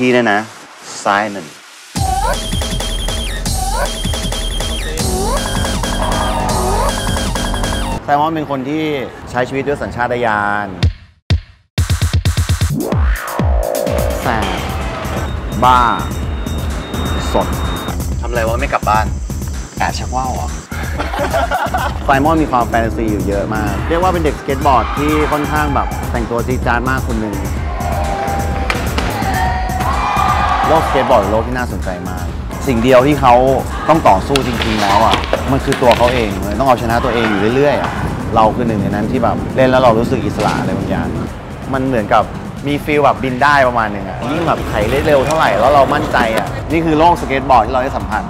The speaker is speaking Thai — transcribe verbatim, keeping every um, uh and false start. พี่เนี่ยนะซ้ายหนึ่งไซมอนเป็นคนที่ใช้ชีวิตด้วยสัญชาตญาณแสบบ้าสดทำอะไรวะไม่กลับบ้านแอบชักว่าวอ่ะไซมอนมีความแฟนตาซีอยู่เยอะมากเรียกว่าเป็นเด็กสเก็ตบอร์ดที่ค่อนข้างแบบแต่งตัวจี๊ดจ๊าดมากคนหนึ่งโลกสเก็ตบอร์ดโลกที่น่าสนใจมากสิ่งเดียวที่เขาต้องต่อสู้จริงๆแล้วอ่ะมันคือตัวเขาเองเลยต้องเอาชนะตัวเองอยู่เรื่อยๆเราคือหนึ่งในนั้นที่แบบเล่นแล้วเรารู้สึกอิสระอะไรบางอย่างมันเหมือนกับมีฟีลแบบบินได้ประมาณหนึ่งอ่ะยิ่งแบบไถเร็วเท่าไหร่แล้วเรามั่นใจอ่ะนี่คือโลกสเก็ตบอร์ดที่เราได้สัมผัส